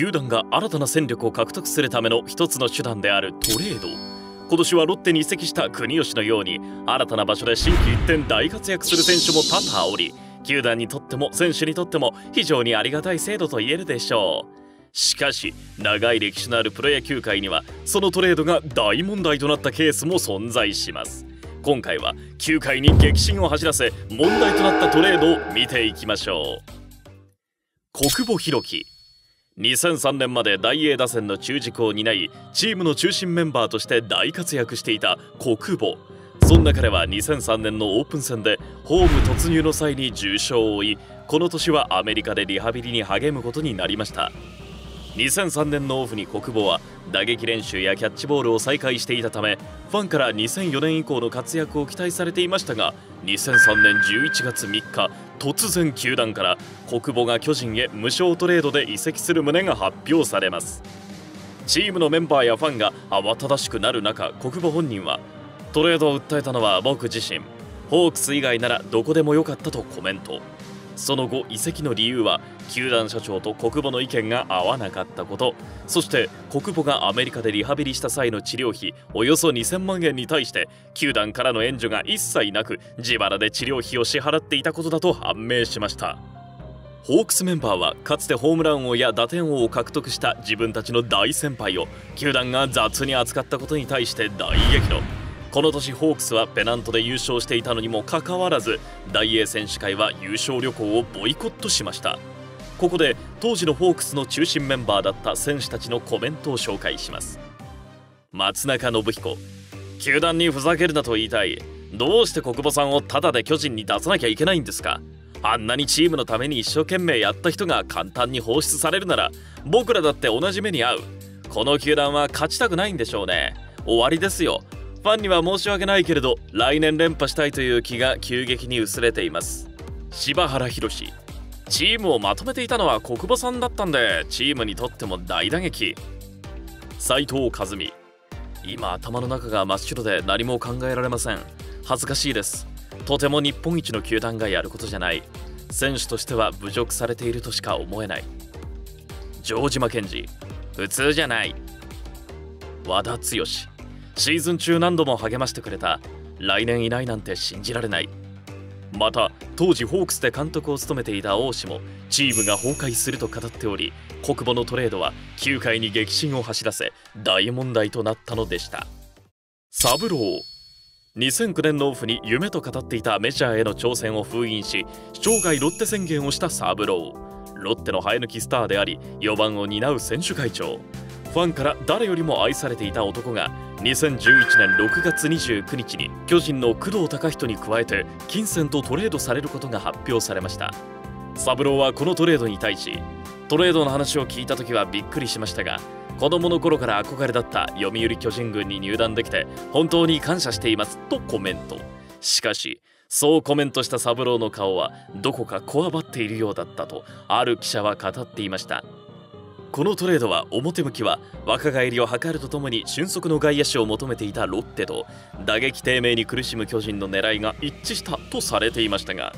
球団が新たな戦力を獲得するための一つの手段であるトレード。今年はロッテに移籍した国吉のように新たな場所で心機一転大活躍する選手も多々おり、球団にとっても選手にとっても非常にありがたい制度と言えるでしょう。しかし長い歴史のあるプロ野球界にはそのトレードが大問題となったケースも存在します。今回は球界に激震を走らせ問題となったトレードを見ていきましょう。小久保裕紀、2003年まで大英打線の中軸を担いチームの中心メンバーとして大活躍していた小久保。そんな彼は2003年のオープン戦でホーム突入の際に重傷を負い、この年はアメリカでリハビリに励むことになりました。2003年のオフに小久保は打撃練習やキャッチボールを再開していたため、ファンから2004年以降の活躍を期待されていましたが、2003年11月3日突然球団から小久保が巨人へ無償トレードで移籍する旨が発表されます。チームのメンバーやファンが慌ただしくなる中、小久保本人は「トレードを訴えたのは僕自身、ホークス以外ならどこでもよかった」とコメント。その後移籍の理由は球団社長と小久保の意見が合わなかったこと、そして小久保がアメリカでリハビリした際の治療費およそ2000万円に対して球団からの援助が一切なく自腹で治療費を支払っていたことだと判明しました。ホークスメンバーはかつてホームラン王や打点王を獲得した自分たちの大先輩を球団が雑に扱ったことに対して大激怒。この年ホークスはペナントで優勝していたのにもかかわらず大英選手会は優勝旅行をボイコットしました。ここで当時のホークスの中心メンバーだった選手たちのコメントを紹介します。松中信彦、球団にふざけるなと言いたい。どうして小久保さんをタダで巨人に出さなきゃいけないんですか。あんなにチームのために一生懸命やった人が簡単に放出されるなら僕らだって同じ目に遭う。この球団は勝ちたくないんでしょうね。終わりですよ。ファンには申し訳ないけれど来年連覇したいという気が急激に薄れています。柴原博史、チームをまとめていたのは小久保さんだったんでチームにとっても大打撃。斉藤和美、今頭の中が真っ白で何も考えられません。恥ずかしいです。とても日本一の球団がやることじゃない。選手としては侮辱されているとしか思えない。城島健司、普通じゃない。和田剛、シーズン中何度も励ましてくれた。来年いないなんて信じられない。また当時ホークスで監督を務めていた王氏もチームが崩壊すると語っており、小久保のトレードは球界に激震を走らせ大問題となったのでした。サブロー、2009年のオフに夢と語っていたメジャーへの挑戦を封印し生涯ロッテ宣言をしたサブロー。ロッテの生え抜きスターであり4番を担う選手会長、ファンから誰よりも愛されていた男が2011年6月29日に巨人の工藤貴人に加えて金銭とトレードされることが発表されました。サブローはこのトレードに対し、トレードの話を聞いた時はびっくりしましたが子供の頃から憧れだった読売巨人軍に入団できて本当に感謝していますとコメント。しかしそうコメントしたサブローの顔はどこかこわばっているようだったとある記者は語っていました。このトレードは表向きは若返りを図るとともに俊足の外野手を求めていたロッテと打撃低迷に苦しむ巨人の狙いが一致したとされていましたが、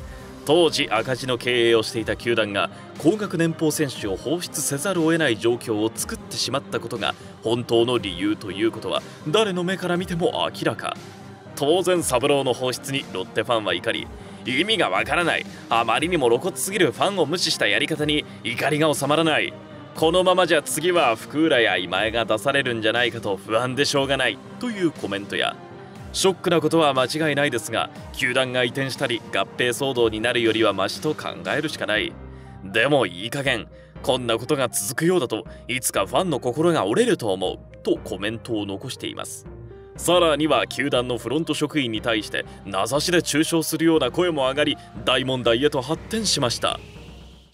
当時赤字の経営をしていた球団が高額年俸選手を放出せざるを得ない状況を作ってしまったことが本当の理由ということは誰の目から見ても明らか。当然サブローの放出にロッテファンは怒り、意味がわからない、あまりにも露骨すぎるファンを無視したやり方に怒りが収まらない、このままじゃ次は福浦や今江が出されるんじゃないかと不安でしょうがないというコメントや、ショックなことは間違いないですが球団が移転したり合併騒動になるよりはマシと考えるしかない、でもいい加減こんなことが続くようだといつかファンの心が折れると思うとコメントを残しています。さらには球団のフロント職員に対して名指しで中傷するような声も上がり大問題へと発展しました。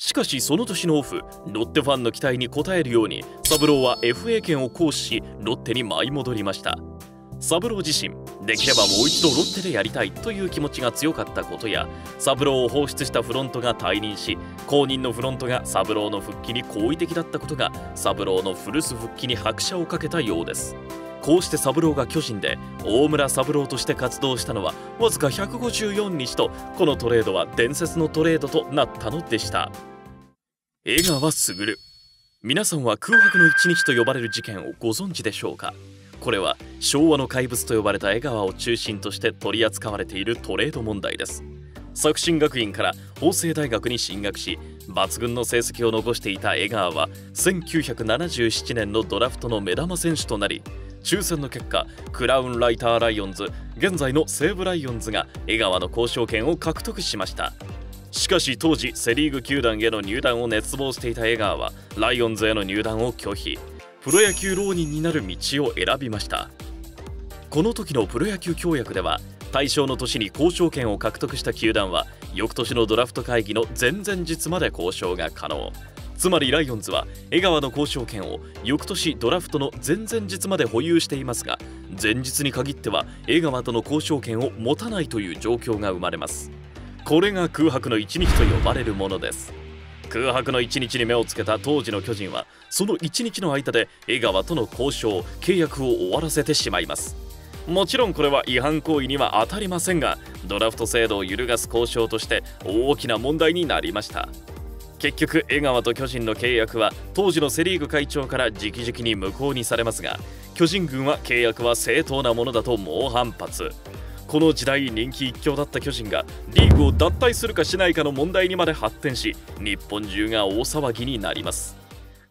しかしその年のオフ、ロッテファンの期待に応えるようにサブローは FA 権を行使しロッテに舞い戻りました。サブロー自身できればもう一度ロッテでやりたいという気持ちが強かったことや、サブローを放出したフロントが退任し後任のフロントがサブローの復帰に好意的だったことがサブローの古巣復帰に拍車をかけたようです。こうしてサブローが巨人で大村サブローとして活動したのはわずか154日と、このトレードは伝説のトレードとなったのでした。江川卓、皆さんは空白の一日と呼ばれる事件をご存知でしょうか。これは昭和の怪物と呼ばれた江川を中心として取り扱われているトレード問題です。作新学院から法政大学に進学し、抜群の成績を残していた江川は1977年のドラフトの目玉選手となり、抽選の結果クラウンライターライオンズ、現在の西武ライオンズが江川の交渉権を獲得しました。しかし当時セ・リーグ球団への入団を熱望していた江川はライオンズへの入団を拒否、プロ野球浪人になる道を選びました。この時のプロ野球協約では、対象の年に交渉権を獲得した球団は翌年のドラフト会議の前々日まで交渉が可能、つまりライオンズは江川の交渉権を翌年ドラフトの前々日まで保有していますが、前日に限っては江川との交渉権を持たないという状況が生まれます。これが空白の1日と呼ばれるものです。空白の1日に目をつけた当時の巨人は、その1日の間で江川との交渉契約を終わらせてしまいます。もちろんこれは違反行為には当たりませんが、ドラフト制度を揺るがす交渉として大きな問題になりました。結局江川と巨人の契約は当時のセ・リーグ会長から直々に無効にされますが、巨人軍は契約は正当なものだと猛反発。この時代人気一強だった巨人がリーグを脱退するかしないかの問題にまで発展し、日本中が大騒ぎになります。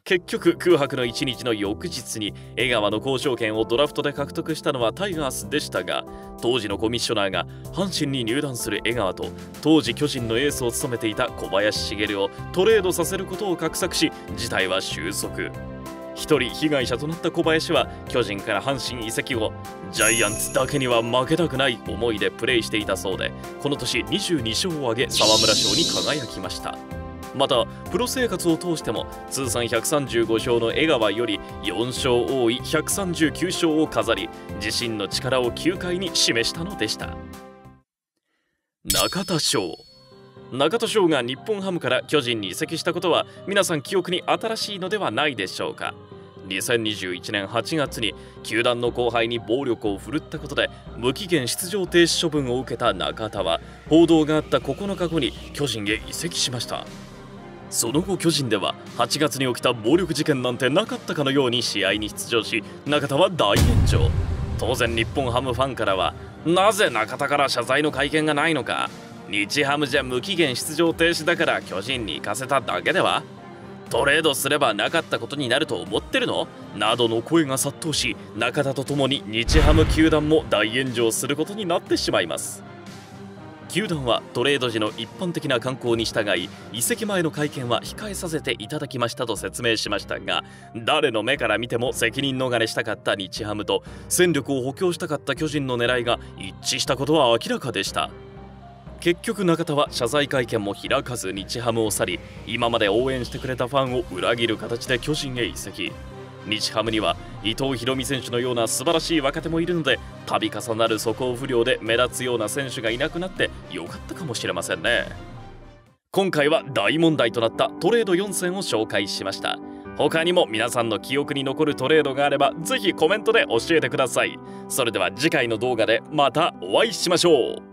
結局空白の1日の翌日に江川の交渉権をドラフトで獲得したのはタイガースでしたが、当時のコミッショナーが阪神に入団する江川と当時巨人のエースを務めていた小林茂をトレードさせることを画策し、事態は収束。一人被害者となった小林は巨人から阪神移籍後、ジャイアンツだけには負けたくない思いでプレーしていたそうで、この年22勝を挙げ沢村賞に輝きました。またプロ生活を通しても通算135勝の江川より4勝多い139勝を飾り、自身の力を球界に示したのでした。中田翔が日本ハムから巨人に移籍したことは皆さん記憶に新しいのではないでしょうか。2021年8月に球団の後輩に暴力を振るったことで無期限出場停止処分を受けた中田は、報道があった9日後に巨人へ移籍しました。その後巨人では8月に起きた暴力事件なんてなかったかのように試合に出場し、中田は大炎上。当然日本ハムファンからは、なぜ中田から謝罪の会見がないのか、日ハムじゃ無期限出場停止だから巨人に行かせただけでは、トレードすればなかったことになると思ってるの、などの声が殺到し、中田とともに日ハム球団も大炎上することになってしまいます。球団はトレード時の一般的な慣行に従い、移籍前の会見は控えさせていただきましたと説明しましたが、誰の目から見ても責任逃れしたかった日ハムと戦力を補強したかった巨人の狙いが一致したことは明らかでした。結局中田は謝罪会見も開かず日ハムを去り、今まで応援してくれたファンを裏切る形で巨人へ移籍。日ハムには伊藤大海選手のような素晴らしい若手もいるので、度重なる素行不良で目立つような選手がいなくなってよかったかもしれませんね。今回は大問題となったトレード4選を紹介しました。他にも皆さんの記憶に残るトレードがあればぜひコメントで教えてください。それでは次回の動画でまたお会いしましょう。